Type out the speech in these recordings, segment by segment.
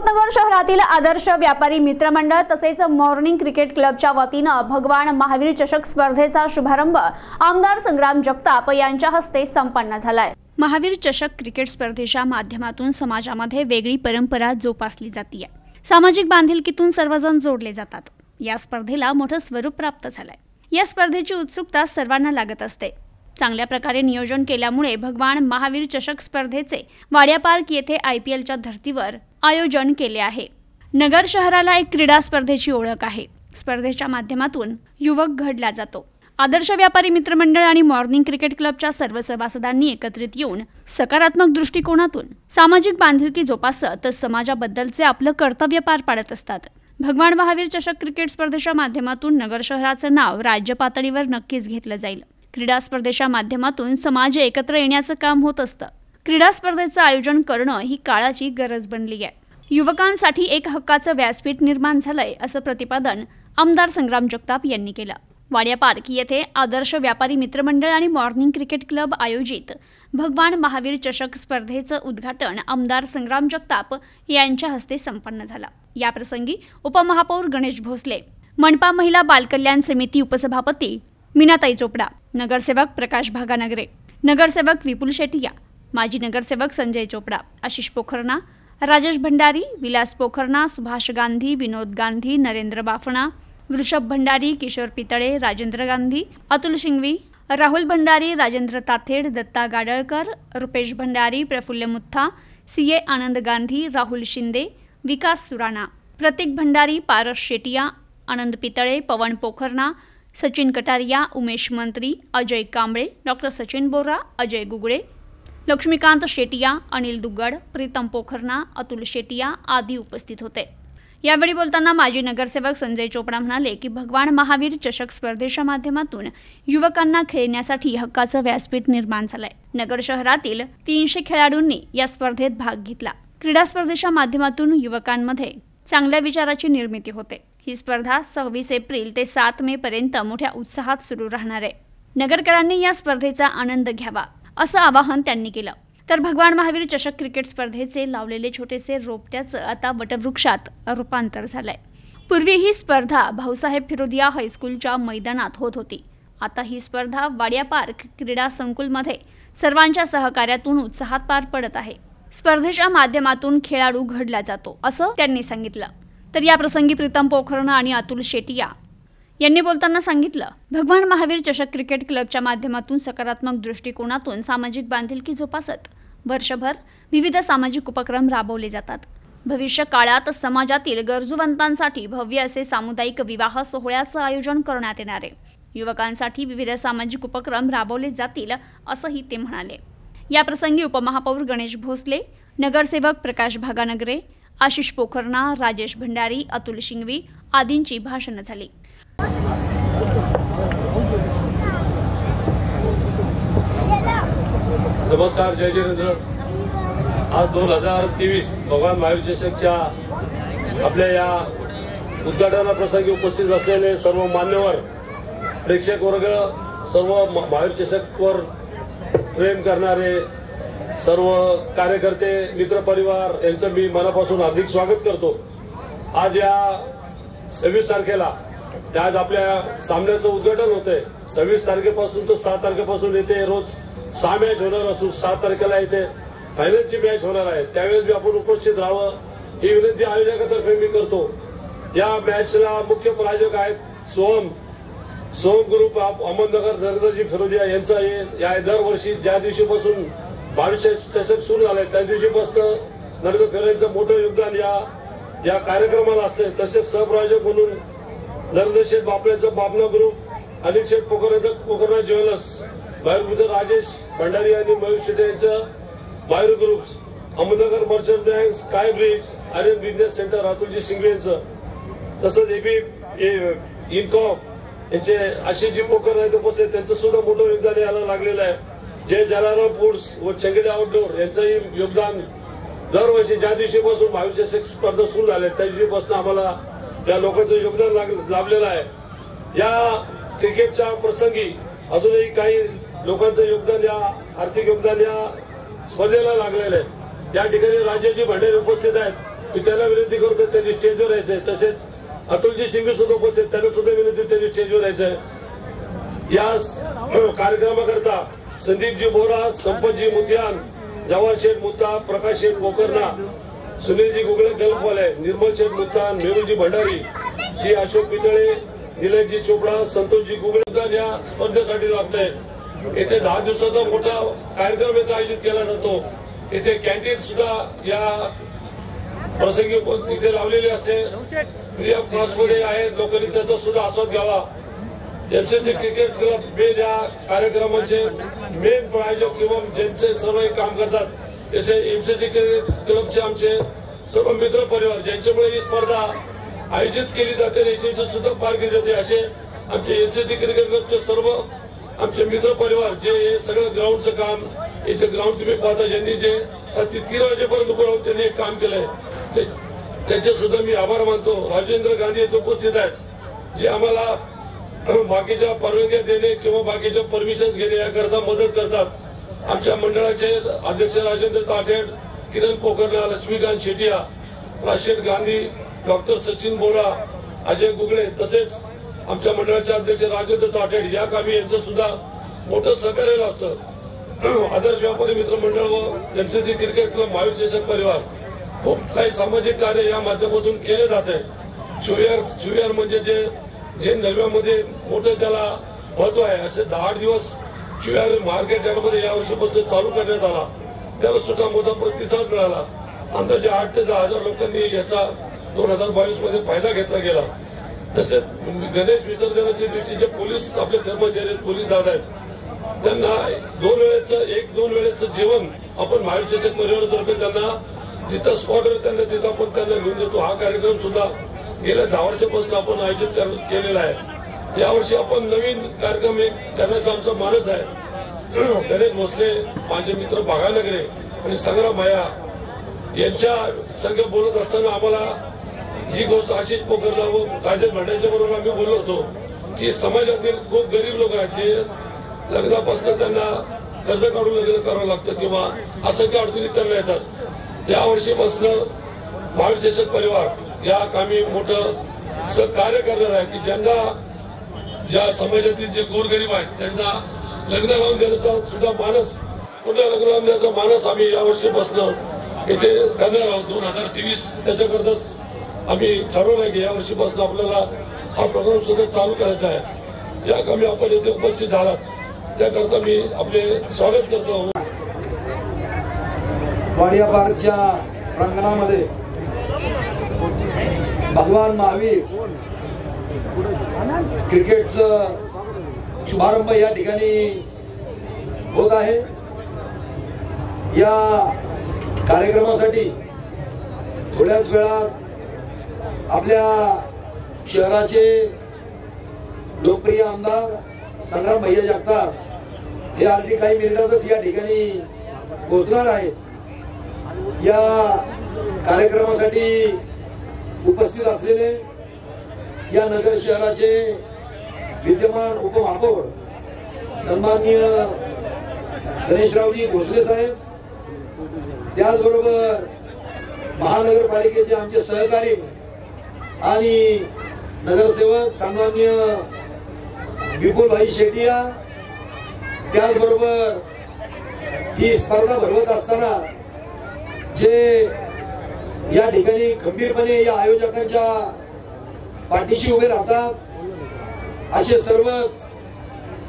अहमदनगर शहरातील आदर्श व्यापारी मित्रमंडळ तसेच मॉर्निंग क्रिकेट क्लबच्या वतीनं भगवान महावीर चषक स्पर्धेचा शुभारंभ आमदार संग्राम जगताप यांच्या हस्ते संपन्न झालाय। महावीर चषक क्रिकेट स्पर्धेच्या माध्यमातून समाजामध्ये वेगळी परंपरा जोपासली जाते आहे। सामाजिक बांधिलकीतून सर्वजण जोडले जातात। या स्पर्धेला मोठं स्वरूप प्राप्त झालंय। या स्पर्धेची उत्सुकता सर्वांना लागत असते। चांगल्या प्रकारे नियोजन केल्यामुळे भगवान महावीर चषक स्पर्धेचे वाडिया पार्क येथे आयपीएलच्या धर्तीवर आयोजन केले आहे। नगर शहराला एक क्रीडा स्पर्धेची ओळख आहे। स्पर्धेच्या माध्यमातून युवक घडला जातो। आदर्श व्यापारी मित्रमंडळ आणि मॉर्निंग क्रिकेट क्लबच्या सर्व सभासदांनी एकत्रित येऊन सकारात्मक दृष्टिकोनातून सामाजिक बांधिलकी जोपासत समाजाबद्दलचे आपलं कर्तव्य पार पाडत असतात। भगवान महावीर चषक क्रिकेट स्पर्धेच्या माध्यमातून नगर शहराचं नाव राज्य पातळीवर नक्कीच घेतलं जाईल। क्रीडा स्पर्धेच्या माध्यमातून समाज एकत्र येण्याचं काम होत असतं। क्रीडा स्पर्धेचं आयोजन करणं ही काळाची गरज बनली आहे। युवकांसाठी एक हक्काचं व्यासपीठ निर्माण झालंय असं प्रतिपादन आमदार संग्राम जगताप यांनी केलं। वाडिया पार्क येथे आदर्श व्यापारी मित्रमंडळ आणि मॉर्निंग क्रिकेट क्लब आयोजित भगवान महावीर चषक स्पर्धेचं उद्घाटन आमदार संग्राम जगताप यांच्या हस्ते संपन्न झालं। याप्रसंगी उपमहापौर गणेश भोसले, मनपा महिला बालकल्याण समिती उपसभापती मीनाताई चोपडा, नगरसेवक प्रकाश भागानगरे, नगरसेवक विपुल शेटिया, माजी नगरसेवक संजय चोपडा, आशीष पोखरणा, राजेश भंडारी, विलास पोखरणा, सुभाष गांधी, विनोद गांधी, नरेंद्र बाफना, वरुष भंडारी, किशोर पीतड़े, राजेंद्र गांधी, अतुल शिंगवी, राहुल भंडारी, राजेंद्र ताथेड, दत्ता गाडलकर, रूपेश भंडारी, प्रफुल्ल मुत्था, सीए आनंद गांधी, राहुल शिंदे, विकास सुराणा, प्रतीक भंडारी, पारस शेटिया, आनंद पीतड़े, पवन पोखरणा, सचिन कटारिया, उमेश मंत्री, अजय कांबळे, डॉक्टर सचिन बोरा, अजय गुगळे, लक्ष्मीकांत शेटिया, अनिल दुग्गड, प्रीतम पोखरणा, अतुल शेटिया आदि उपस्थित होते। यावेळी बोलताना माजी नगरसेवक संजय चोपडा म्हणाले की भगवान महावीर चषक स्पर्धेच्या माध्यमातून युवकांना खेळण्यासाठी हक्काचं व्यासपीठ निर्माण झालंय। नगर शहरातील 300 खेळाडूंनी या स्पर्धेत भाग घेतला। क्रीडा स्पर्धेच्या माध्यमातून युवकांमध्ये चांगल्या विचाराची निर्मिती होते। ही स्पर्धा 26 एप्रिल ते 7 मे पर्यंत मोठ्या उत्साहात सुरू राहणार आहे। नगरकरांनी या स्पर्धेचा आनंद घ्यावा असं आवाहन त्यांनी केलं। तर भगवान महावीर चषक क्रिकेट स्पर्धेचे लावलेले छोटेसे रोपट्याचं आता वटवृक्षात रूपांतर झालंय। पूर्वी ही स्पर्धा भाऊसाहेब फिरोदिया हायस्कूलच्या मैदानात होत होती। आता ही स्पर्धा वाडिया पार्क क्रीडा संकुलमध्ये सर्वांच्या सहकार्यातून उत्साहात पार पडत आहे। स्पर्धेच्या माध्यमातून खेळाडू घडला जातो असं त्यांनी सांगितलं। तर या प्रसंगी प्रीतम पोखरणा आणि अतुल शेटिया यांनी बोलताना सांगितलं, भगवान महावीर चषक क्रिकेट क्लबच्या माध्यमातून सकारात्मक दृष्टिकोनातून सामाजिक बांधिलकी जोपासत वर्षभर विविध सामाजिक उपक्रम राबवले जातात। भविष्य काळात समाजातील गरजूवंतांसाठी भव्य असे सामुदायिक विवाह सोहळ्याचं आयोजन करण्यात येणार आहे। युवकांसाठी विविध सामाजिक उपक्रम राबवले जातील असंही ते म्हणाले। याप्रसंगी उपमहापौर गणेश भोसले, नगरसेवक प्रकाश भागानगरे, आशीष पोखरणा, राजेश भंडारी, अतुल शिंगवी आदींची भाषणं झाली। नमस्कार, जय जिनेंद्र। आज 2023 भगवान महावीर चषकच्या आपल्या या उद्घाटना प्रसंगी उपस्थित असलेले सर्व मान्यवर, प्रेक्षक वर्ग, सर्व महावीर चषकवर प्रेम करणारे सर्व कार्यकर्ते मित्र परिवार यांचं मी मनापासून हार्दिक स्वागत करतो। आज या 26 तारखेला आज आपल्या सामन्याचं उद्घाटन होतंय। 26 तारखेपासून तर 7 तारखेपासून येथे रोज 6 मॅच होणार असून 7 तारखेला येथे फायनलची मॅच होणार आहे। त्यावेळेस मी आपण उपस्थित राहावं ही विनंती आयोजकातर्फे मी करतो। या मॅचला मुख्य प्रायोजक आहेत सोम ग्रुप ऑफ अहमदनगर, नरेंद्रजी फिरोदिया यांचा हे दरवर्षी ज्या दिवशीपासून महावीर चषक सुरू झालाय त्या दिवशीपासून नरेंद्र फिरोदियांचं मोठं योगदान या कार्यक्रमाला असते। तसेच सहप्रायोजक म्हणून नरेंद्र शेठ बापलेचं बापना ग्रुप, अनिल शेठ पोखरणा ज्वेलर्स, मयूर राजेश भंडारी आणि मयूर शेटे यांचं Mayur groups, Ahmednagar merchant bank, sky bridge आणि बिझनेस सेंटर अतुलजी शिंगवे यांचं, तसंच एबी इनकॉप यांचे आशिषजी पोखरणा उपस्थित, त्यांचं सुद्धा मोठं योगदान यायला लागलेलं आहे। जय जलाराम फूड्स व चंगेले आउटडोर यांचंही योगदान दरवर्षी ज्या दिवशीपासून महावीर चषक स्पर्धा सुरू झाल्या त्या दिवशीपासून आम्हाला या लोकांचं योगदान लाभलेलं आहे। या क्रिकेटच्या प्रसंगी अजूनही काही लोकांचं योगदान या आर्थिक योगदान या स्पर्धेला लागलेलं आहे। या ठिकाणी राजेशजी भंडारी उपस्थित आहेत। मी त्याला विनंती करतो त्यांनी स्टेजवर यायचंय. तसेच अतुलजी शिंगवी सुद्धा उपस्थित, त्यांना सुद्धा विनंती त्यांनी स्टेजवर यायचंय. या कार्यक्रमाकरता संदीपजी बोरा, संपतजी मुत्यान, जवाहर शेठ मुत्ता, प्रकाश शेठ पोखरणा, सुनीलजी गुगळे गल्फवाले, निर्मल शेठ मुत्ता, मेरुजी भंडारी, श्री अशोक पितळे, निलेशजी चोपडा, संतोषजी गुगळे या स्पर्धेसाठी लाभत आहेत. येथे 10 दिवसाचा मोठा कार्यक्रम येथे आयोजित केला जातो. येथे कॅन्टीन सुद्धा या प्रसंगी इथे लावलेली असते. फ्री ऑफ कॉस्टमध्ये आहेत, लोकांनी त्याचा सुद्धा आस्वाद घ्यावा. एमसीसी क्रिकेट क्लब में या कार्यक्रमाचे मेन प्रायोजक एवं ज्यांचे सर्व काम करतात जसे एमसीसी क्रिकेट क्लबचे आमचे सर्व मित्र परिवार ज्यांच्यामुळे ही स्पर्धा आयोजित केली जाते, रेसिंगची सुद्धा पार केली जाते, असे आमचे एमसीसी क्रिकेट क्लबचे सर्व आमचे मित्र परिवार जे हे सगळं ग्राउंडचं काम याचे ग्राउंड तुम्ही पाहता, ज्यांनी जे 3 वाजेपर्यंत उभं राहून त्यांनी काम केलंय त्याचे सुद्धा मी आभार मानतो. राजेंद्र गांधी येथे उपस्थित आहेत जे आम्हाला बाकीच्या परवानग्या देणे किंवा बाकीच्या परमिशन्स घेणे याकरता मदत करतात. आमच्या मंडळाचे अध्यक्ष राजेंद्र ताथेड, किरण पोखरणा, लक्ष्मीकांत शेटिया, राजेश गांधी, डॉक्टर सचिन बोरा, अजय गुगळे, तसेच आमच्या मंडळाचे अध्यक्ष राजेंद्र ताथेड या कामी यांचं सुद्धा मोठं सहकार्य लाभतं. आदर्श व्यापारी मित्रमंडळ व एमसीसी क्रिकेट क्लब महावीर चषक परिवार खूप काही सामाजिक कार्य या माध्यमातून केले जाते. जुयर म्हणजे जे नव्यामध्ये मोठं त्याला महत्व आहे असे 10 दिवस चुयार मार्केट यार्डमध्ये यावर्षीपासून चालू करण्यात आला. त्याला सुद्धा मोठा प्रतिसाद मिळाला. अंदाजे 8 ते 10 हजार लोकांनी याचा 2022 मध्ये फायदा घेतला गेला. तसेच गणेश विसर्जनाच्या दिवशी जे पोलीस आपले कर्मचारी पोलीस दादा आहेत त्यांना 2 वेळेचं जेवण आपण महाविषयक परिवारातर्फे त्यांना जिथं स्पॉट त्यांना तिथं आपण त्यांना घेऊन देतो. हा कार्यक्रम सुद्धा गेल्या 10 वर्षापासून आपण आयोजित केलेला आहे. यावर्षी आपण नवीन कार्यक्रम एक करण्याचा आमचा मानस आहे. गणेश भोसले, माझे मित्र भागानगरे आणि संग्राम भाया यांच्या संघ बोलत असताना आम्हाला ही गोष्ट आशीष पोखरणा व राजेश भंडारीच्या बरोबर आम्ही बोललो होतो की समाजातील खूप गरीब लोक आहेत जे लग्नापासून त्यांना कर्ज काढून लग्न करावं लागतं किंवा असंख्य अडचणी त्यांना येतात. यावर्षीपासून महावीर चषक परिवार या कामी मोठं सहकार्य करणार आहे की ज्यांना ज्या समाजातील जे गोरगरीब आहेत त्यांना लग्न लावून देण्याचा सुद्धा मानस पुन्हा लग्न लावून देण्याचा मानस आम्ही यावर्षीपासून इथे करणार आहोत. 2023 त्याच्याकरताच आम्ही ठरवलं आहे की यावर्षीपासून आपल्याला हा प्रोग्राम सुद्धा चालू करायचा आहे. या कामी आपण इथे उपस्थित झालात त्याकरता मी आपले स्वागत करतो. वाडिया पार्कच्या प्रांगणामध्ये भगवान महावीर क्रिकेटचं शुभारंभ या ठिकाणी होत आहे. या कार्यक्रमासाठी थोड्याच वेळात आपल्या शहराचे लोकप्रिय आमदार संग्राम जगताप हे अगदी काही मिनिटातच या ठिकाणी पोहोचणार आहेत. या कार्यक्रमासाठी उपस्थित असलेले या नगर शहराचे विद्यमान उपमहापौर सन्माननीय गणेशरावजी भोसले साहेब, त्याचबरोबर महानगरपालिकेचे आमचे सहकारी आणि नगरसेवक सन्माननीय विपुलभाई शेटिया, त्याचबरोबर ही स्पर्धा भरवत असताना जे या ठिकाणी खंबीरपणे या आयोजकांच्या पाठीशी उभे राहतात असे सर्वच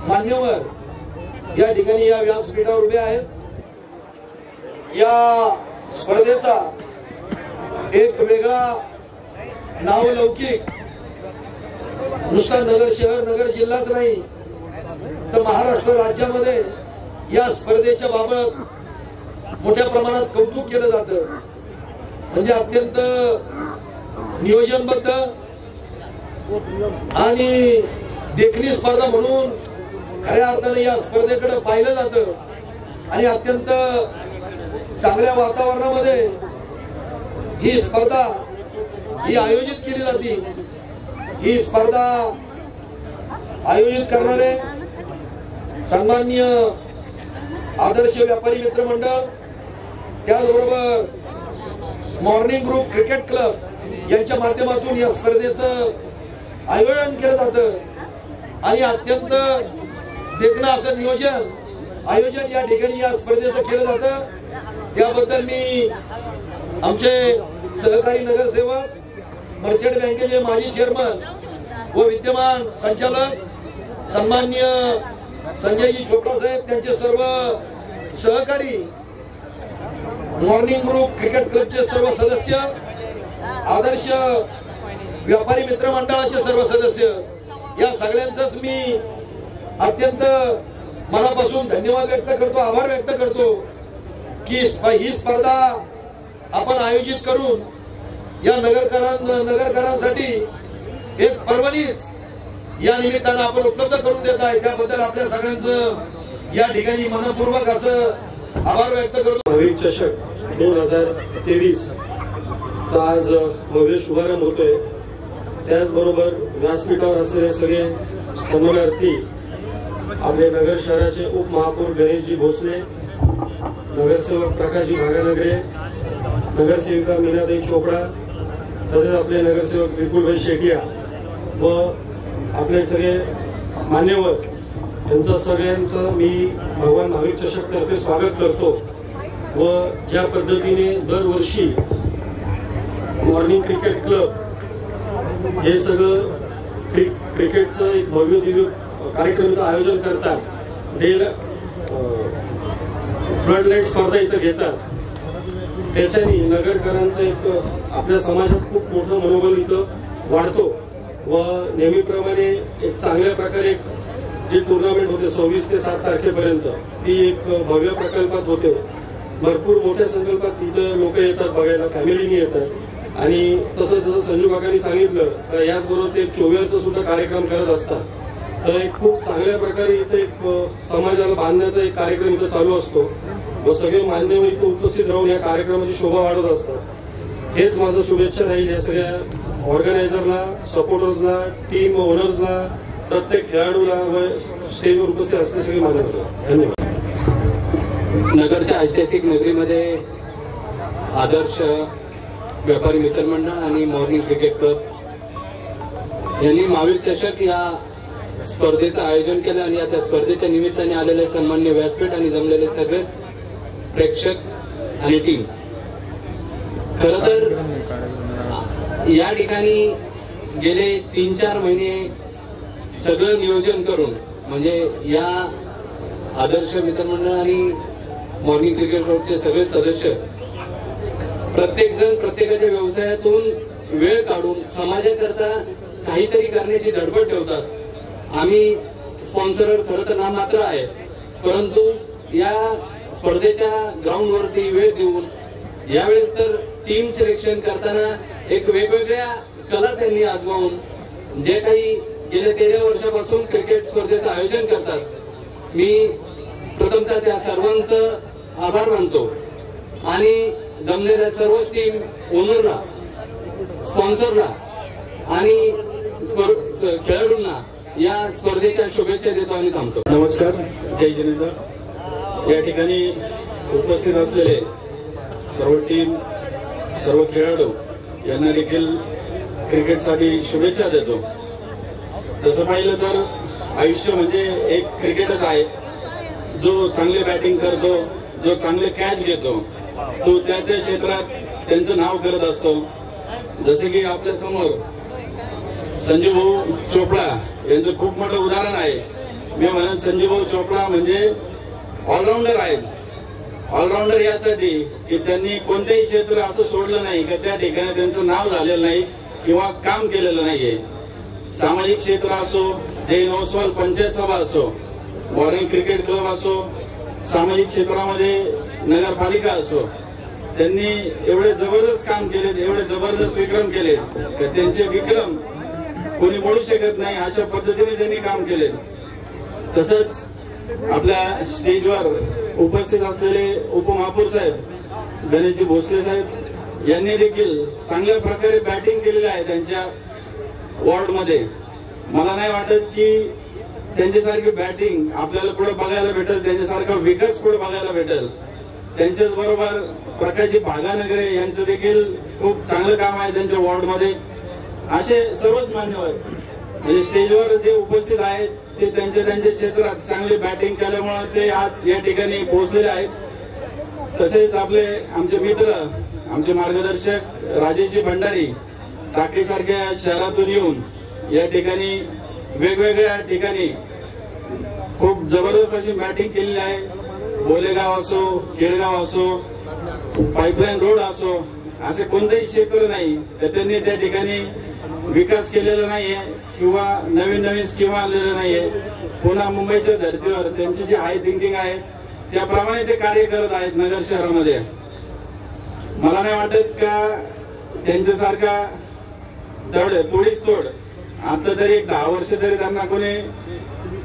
मान्यवर या ठिकाणी या व्यासपीठावर उभे आहेत. या स्पर्धेचा एक वेगळा नावलौकिक नुसता नगर शहर नगर जिल्हाच नाही तर महाराष्ट्र राज्यामध्ये या स्पर्धेच्या बाबत मोठ्या प्रमाणात कौतुक केलं जातं. म्हणजे अत्यंत नियोजनबद्ध आणि देखणी स्पर्धा म्हणून खऱ्या अर्थाने या स्पर्धेकडे पाहिलं जातं आणि अत्यंत चांगल्या वातावरणामध्ये ही स्पर्धा ही आयोजित केली जाते. ही स्पर्धा आयोजित करणारे सन्माननीय आदर्श व्यापारी मित्रमंडळ, त्याचबरोबर मॉर्निंग क्रिकेट क्लब यांच्या माध्यमातून या स्पर्धेचं आयोजन केलं जातं आणि अत्यंत देखणं असं नियोजन आयोजन या ठिकाणी या स्पर्धेचं केलं जातं। त्याबद्दल मी आमचे सहकारी नगरसेवक, मर्चंट बँकेचे माजी चेअरमन व विद्यमान संचालक सन्माननीय संजयजी चोपडा साहेब, त्यांचे सर्व सहकारी, मॉर्निंग क्रिकेट क्लबचे सर्व सदस्य, आदर्श व्यापारी मित्रमंडळाचे सर्व सदस्य, या सगळ्यांचंच मी अत्यंत मनापासून धन्यवाद व्यक्त करतो, आभार व्यक्त करतो की ही स्पर्धा आपण आयोजित करून या नगरकरांसाठी एक परवनीच या निमित्ताने आपण उपलब्ध करून देत आहे। त्याबद्दल आपल्या सगळ्यांचं या ठिकाणी मनपूर्वक असं आभार व्यक्त करतो। महावीर चषक 2023 चा आज भव्य शुभारंभ होतोय। त्याचबरोबर व्यासपीठावर असलेले सगळे सन्मानार्थी, आपले नगर शहराचे उपमहापौर गणेश भोसले, नगरसेवक प्रकाश भागानगरे, नगरसेविका मीनाताई चोपडा, तसेच आपले नगरसेवक विपुल शेटिया व आपले सगळे मान्यवर यांचं सगळ्यांचं मी भगवान महावीर चषक तर्फे स्वागत करतो। व ज्या पद्धतीने दरवर्षी मॉर्निंग क्रिकेट क्लब हे सगळं क्रिकेटचं एक भव्य दिव्य कार्यक्रमाचं आयोजन करतात, डेल फ्लडलाईट स्पर्धा इथं घेतात, त्याच्यानी नगरकरांचं एक आपल्या समाजात खूप मोठं मनोबल इथं वाढतो व नेहमीप्रमाणे एक चांगल्या प्रकारे एक जी टूर्नामेंट होते 26 ते 7 तारखेपर्यंत ती एक भव्य प्रकल्पात होते। भरपूर मोठ्या संकल्पात इथं लोक येतात बघायला, फॅमिलीनी येतात आणि तसं जसं संजू काकांनी सांगितलं तर याचबरोबर ते चोव्याचं सुद्धा कार्यक्रम करत असतात। तर एक खूप चांगल्या प्रकारे इथं एक समाजाला बांधण्याचा एक कार्यक्रम इथं चालू असतो व सगळे मान्यवर इथे उपस्थित राहून या कार्यक्रमाची शोभा वाढत असतात। हेच माझं शुभेच्छा राहील या सगळ्या ऑर्गनायझरला, सपोर्टर्सला, टीम ओनर्सला, प्रत्येक खेळाडूला व स्टेजवर उपस्थित असलेले सगळे मान्यवर, धन्यवाद। नगरच्या ऐतिहासिक नगरीमध्ये आदर्श व्यापारी मित्रमंडळ आणि मॉर्निंग क्रिकेट क्लब यांनी महावीर चषक या स्पर्धेचं आयोजन केलं आणि त्या स्पर्धेच्या निमित्ताने आलेले सन्माननीय व्यासपीठ आणि जमलेले सगळेच प्रेक्षक आणि टीम, खर तर या ठिकाणी गेले 3-4 महिने सगळं नियोजन करून म्हणजे या आदर्श मित्रमंडळ आणि मॉर्निंग क्रिकेट क्लबचे सगळे सदस्य प्रत्येकजण प्रत्येकाच्या व्यवसायातून वेळ काढून समाजाकरता काहीतरी करण्याची धडपड ठेवतात। आम्ही स्पॉन्सरर खरं तर नाममात्र आहे, परंतु या स्पर्धेच्या ग्राउंडवरती वेळ देऊन यावेळेस तर टीम सिलेक्शन करताना एक वेगवेगळ्या कला त्यांनी आजमावून जे काही गेल्या 13 वर्षापासून क्रिकेट स्पर्धेचं आयोजन करतात, मी प्रथमतः त्या सर्वांचं आभार मानतो आणि जमलेल्या सर्व टीम ओनरला, स्पॉन्सरला आणि खेळाडूंना या स्पर्धेच्या शुभेच्छा देतो आणि थांबतो। नमस्कार, जय जिनेंद्र। या ठिकाणी उपस्थित असलेले सर्व टीम, सर्व खेळाडू यांना देखील क्रिकेटसाठी शुभेच्छा देतो। तसं पाहिलं तर आयुष्य म्हणजे एक क्रिकेटच आहे, जो चांगले बॅटिंग करतो, जो चांगले कॅच घेतो तो त्या त्या क्षेत्रात त्यांचं नाव करत असतो। जसं की आपल्या समोर संजू भाऊ चोपडा यांचं खूप मोठं उदाहरण आहे। मी म्हणेन संजू भाऊ चोपडा म्हणजे ऑलराऊंडर आहेत। ऑलराऊंडर यासाठी की त्यांनी कोणतेही क्षेत्र असं सोडलं नाही की त्या ठिकाणी त्यांचं नाव झालेलं नाही किंवा काम केलेलं नाहीये। सामाजिक क्षेत्र असो, जैन ओसवाल पंचायत सभा असो, मॉर्निंग क्रिकेट क्लब असो, सामाजिक क्षेत्रामध्ये नगरपालिका असो, त्यांनी एवढे जबरदस्त काम केलेत, एवढे जबरदस्त विक्रम केलेत की त्यांचे विक्रम कोणी मोडू शकत नाही, अशा पद्धतीने त्यांनी काम केले। तसंच आपल्या स्टेजवर उपस्थित असलेले उपमहापौर साहेब गणेशजी भोसले साहेब यांनी देखील चांगल्या प्रकारे बॅटिंग केलेली आहे त्यांच्या वॉर्डमध्ये। मला नाही वाटत की त्यांच्यासारखी बॅटिंग आपल्याला पुढे बघायला भेटेल, त्यांच्यासारखा विकास पुढे बघायला भेटेल। त्यांच्याच बरोबर प्रकाश भागानगरे यांचं देखील खूप चांगलं काम आहे त्यांच्या वॉर्ड मध्ये। असे सर्वच मान्यवर स्टेजवर जे उपस्थित आहेत ते त्यांच्या त्यांच्या क्षेत्रात चांगली बॅटिंग केल्यामुळे ते आज या ठिकाणी पोहोचलेले आहेत। तसेच आपले आमचे मित्र आमचे मार्गदर्शक राजेश भंडारी टाकळी सारख्या शहरातून येऊन या ठिकाणी वेगवेगळ्या ठिकाणी खूप जबरदस्त अशी बॅटिंग केलेली आहे। बोलेगाव असो, केळगाव असो, पाईपलाईन रोड असो, असे कोणतेही क्षेत्र नाही त्यांनी त्या ठिकाणी विकास केलेला नाहीये किंवा नवीन नवीन स्कीम आलेल्या नाहीये। पुन्हा मुंबईच्या धर्तीवर त्यांची जी हाय थिंकिंग आहे त्याप्रमाणे ते कार्य करत आहेत नगर शहरामध्ये। मला नाही वाटत का त्यांच्यासारखा धड तोडीच तोड आता तरी एक 10 वर्ष तरी त्यांना कोणी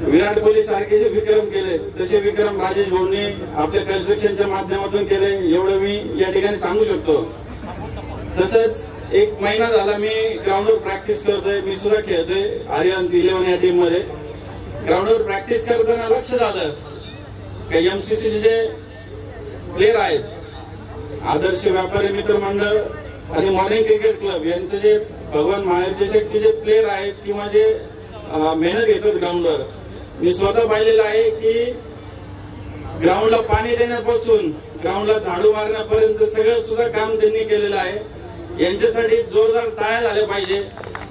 विराट कोहली सारखे जे विक्रम केले तसे विक्रम राजेश भाऊंनी आपल्या कन्स्ट्रक्शनच्या माध्यमातून केले एवढं मी या ठिकाणी सांगू शकतो। तसंच एक महिना झाला मी ग्राउंडवर प्रॅक्टिस करतोय, मी सुद्धा खेळतोय आर्यन 11 या टीम मध्ये। ग्राउंडवर प्रॅक्टिस करताना लक्ष झालं की एमसीसीचे जे प्लेयर आहेत आदर्श व्यापारी मित्रमंडळ आणि मॉर्निंग क्रिकेट क्लब यांचे जे भगवान महावीर चषकचे जे प्लेयर आहेत किंवा जे मेहनत घेतात ग्राउंडवर, मी स्वतः पाहिलेलं आहे की ग्राउंडला पाणी देण्यापासून ग्राउंडला झाडू मारण्यापर्यंत सगळं सुद्धा काम त्यांनी केलेलं आहे। यांच्यासाठी जोरदार टाळ्या झाल्या पाहिजे,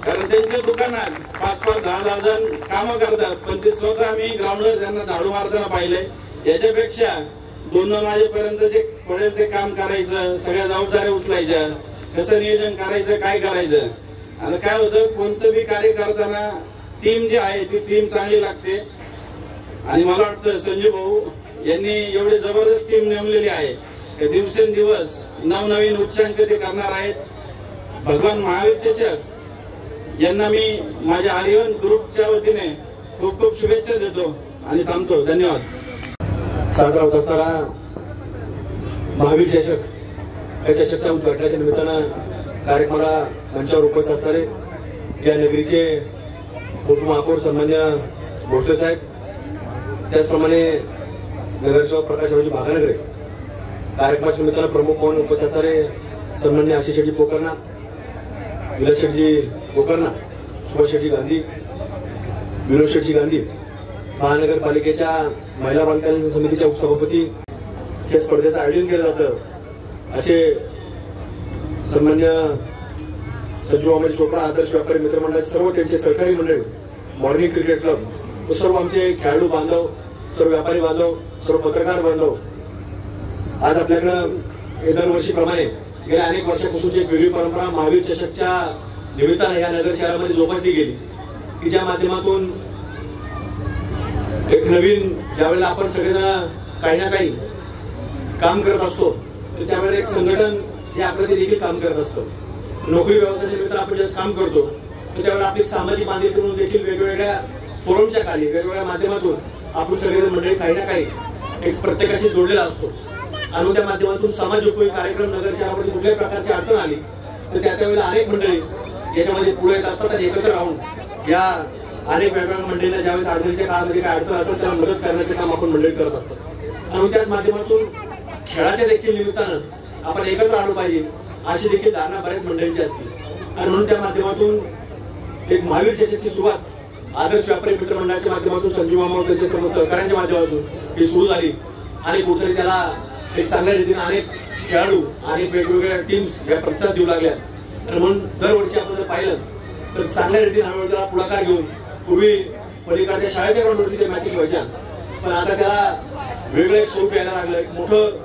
कारण त्यांच्या दुकानात 5-5, 10-10 जण कामं करतात पण ते स्वतः मी ग्राउंडवर त्यांना झाडू मारताना पाहिलंय। याच्यापेक्षा 2-2 वाजेपर्यंत जे पडेल ते काम करायचं, सगळ्या जबाबदाऱ्या उचलायच्या, कसं नियोजन करायचं, काय करायचं। आता काय होतं कोणतं बी कार्य करताना टीम जी आहे ती टीम चांगली लागते आणि मला वाटतं संजय भाऊ यांनी एवढी जबरदस्त टीम नेमलेली आहे की दिवसेंदिवस नवनवीन उच्चांक ते करणार आहेत। भगवान महावीर चषक यांना मी माझ्या आर्यन ग्रुपच्या वतीने खूप खूप शुभेच्छा देतो आणि थांबतो। धन्यवाद। साजरा होत असताना महावीर चषक या चषकच्या उद्घाटनाच्या निमित्तानं कार्यक्रमाला मंचावर उपस्थित असणारे या नगरीचे उपमहापौर सन्मान्य भोसले साहेब, त्याचप्रमाणे नगरसेवक प्रकाश भागानगरे, कार्यक्रमाच्या निमित्तानं प्रमुख पाहुणे उपस्थित असणारे सन्मान्य आशीष पोखरणा, विलास पोखरणा, सुभाष गांधी, विनोद गांधी, महानगरपालिकेच्या महिला बांधकाम समितीच्या उपसभापती, या स्पर्धेचं आयोजन केलं जातं असे सन्मान्य संजू अमर चोपडा, आदर्श व्यापारी मित्रमंडळ, सर्व त्यांचे सहकारी मंडळी, मॉर्निंग क्रिकेट क्लब, सर्व आमचे खेळाडू बांधव, सर्व व्यापारी बांधव, सर्व पत्रकार बांधव, आज आपल्याकडे दरवर्षीप्रमाणे गेल्या अनेक वर्षापासूनची एक वेगळी परंपरा महावीर चषकच्या निमित्तानं या नगर शहरामध्ये जोपासली गेली की ज्या माध्यमातून एक नवीन, ज्यावेळेला आपण सगळेजण काही ना काही काम करत असतो तर त्यावेळेला एक संघटन हे आपलं ते देखील काम करत असतं। नोकरी व्यवसायाच्या निमित्त आपण जसं काम करतो तर त्यावेळेला आपली सामाजिक बांधिलकी म्हणून देखील वेगवेगळ्या फोरमच्या खाली वेगवेगळ्या माध्यमातून आपण सगळेजण मंडळी काही ना काही एक प्रत्येकाशी जोडलेला असतो आणि त्या माध्यमातून समाज उपयोगी कार्यक्रम नगर शहरामध्ये कुठल्याही प्रकारची अडचण आली तर त्या त्यावेळेला अनेक मंडळी याच्यामध्ये पुढे येत असतात आणि एकत्र राहून या अनेक वेगवेगळ्या मंडळींना ज्यावेळेस अडचणीच्या काळामध्ये काही अडचण असतात त्याला मदत करण्याचं काम आपण मंडळी करत असतात आणि त्याच माध्यमातून खेळाच्या देखील निमित्तानं आपण एकत्र आलो पाहिजे अशी देखील धारणा बऱ्याच मंडळींची असतील आणि म्हणून त्या माध्यमातून एक महावीर चषकची सुरुवात आदर्श व्यापारी मित्रमंडळाच्या माध्यमातून संजीव मामा त्यांच्या सर्व सहकाऱ्यांच्या माध्यमातून ही सुरू झाली आणि कुठेतरी त्याला एक चांगल्या रीतीने अनेक खेळाडू आणि वेगवेगळ्या टीम्स या प्रतिसाद देऊ लागल्या आणि म्हणून दरवर्षी आपण जर पाहिलं तर चांगल्या रीतीने हळूहळू त्याला पुढाकार घेऊन पूर्वी पलीकडच्या शाळेच्या ग्राउंडवरती त्या मॅचेस व्हायच्या पण आता त्याला वेगळं एक स्वरूप यायला लागलं, एक मोठं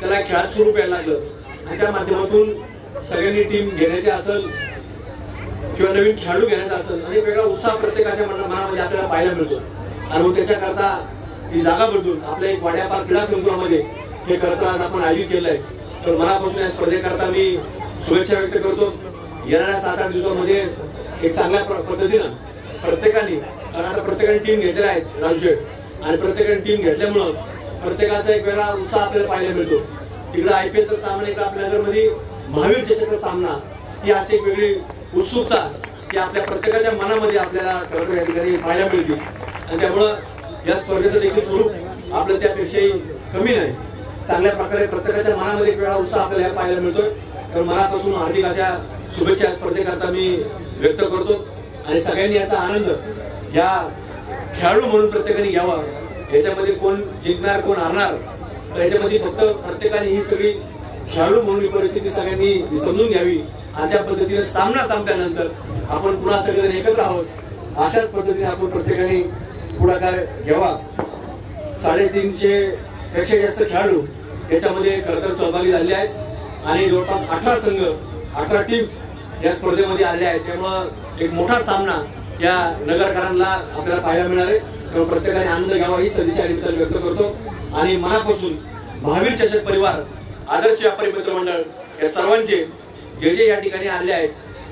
त्याला खेळात स्वरूप यायला लागलं आणि त्या माध्यमातून सगळ्यांनी टीम घेण्याची असेल किंवा नवीन खेळाडू घेण्याचा असेल आणि वेगळा उत्साह प्रत्येकाच्या मनामध्ये आपल्याला पाहायला मिळतो आणि मग त्याच्याकरता ही जागा बदलून आपल्या एक वाडिया पार्क क्रीडा संकुलामध्ये हे करता आज आपण आयोजित केलं आहे। तर मनापासून या स्पर्धेकरता मी शुभेच्छा व्यक्त करतो। येणाऱ्या 7-8 दिवसांमध्ये एक चांगल्या पद्धतीनं प्रत्येकाने, कारण आता प्रत्येकाने टीम घेतलेल्या आहेत राजू शेठ आणि प्रत्येकाने टीम घेतल्यामुळं प्रत्येकाचा एक वेगळा उत्साह आपल्याला पाहायला मिळतो। तिकडे आयपीएलचा सामना, इकडे आपल्या नगरमध्ये महावीर चषकचा सामना, ही अशी एक वेगळी उत्सुकता की आपल्या प्रत्येकाच्या मनामध्ये आपल्याला खरं या ठिकाणी पाहायला मिळते आणि त्यामुळं या स्पर्धेचं देखील स्वरूप आपलं त्यापेक्षाही कमी नाही चांगल्या प्रकारे प्रत्येकाच्या मनामध्ये एक वेगळा उत्साह आपल्याला पाहायला मिळतोय. तर मनापासून हार्दिक अशा शुभेच्छा स्पर्धेकरता मी व्यक्त करतो आणि सगळ्यांनी याचा आनंद या खेळाडू म्हणून प्रत्येकाने घ्यावा. याच्यामध्ये कोण जिंकणार कोण हरणार तर याच्यामध्ये फक्त प्रत्येकाने ही सगळी खेळाडू म्हणून ही परिस्थिती सगळ्यांनी समजून घ्यावी आणि त्या पद्धतीने सामना संपल्यानंतर आपण पुन्हा सगळेजण एकत्र आहोत अशाच पद्धतीने आपण प्रत्येकाने पुढाकार घ्यावा. 350 पेक्षा जास्त खेळाडू याच्यामध्ये खरंतर सहभागी झाले आहेत आणि जवळपास 18 संघ 18 टीम्स या स्पर्धेमध्ये आल्या आहेत. त्यामुळे एक मोठा सामना या नगरकरांना आपल्याला पाहायला मिळणार आहे. त्यामुळे प्रत्येकाने आनंद घ्यावा ही सदिच्छा निमित्ताने व्यक्त करतो आणि मनापासून महावीर चषक परिवार आदर्श व्यापारी मित्रमंडळ या सर्वांचे जे जे या ठिकाणी आले आहेत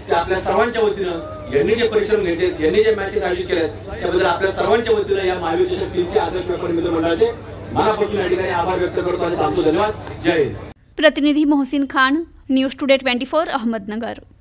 ते आपल्या सर्वांच्या वतीनं यांनी जे परिश्रम घेतले यांनी जे मॅचेस आयोजित केल्या आहेत त्याबद्दल आपल्या सर्वांच्या वतीनं या महावीर चषक टीमचे आदर्श व्यापारी मित्रमंडळाचे मनापासून या ठिकाणी आभार व्यक्त करतो आणि थांबतो. धन्यवाद. जय हिंद. प्रतिनिधी मोहसिन खान, न्यूज टुडे 24 अहमदनगर.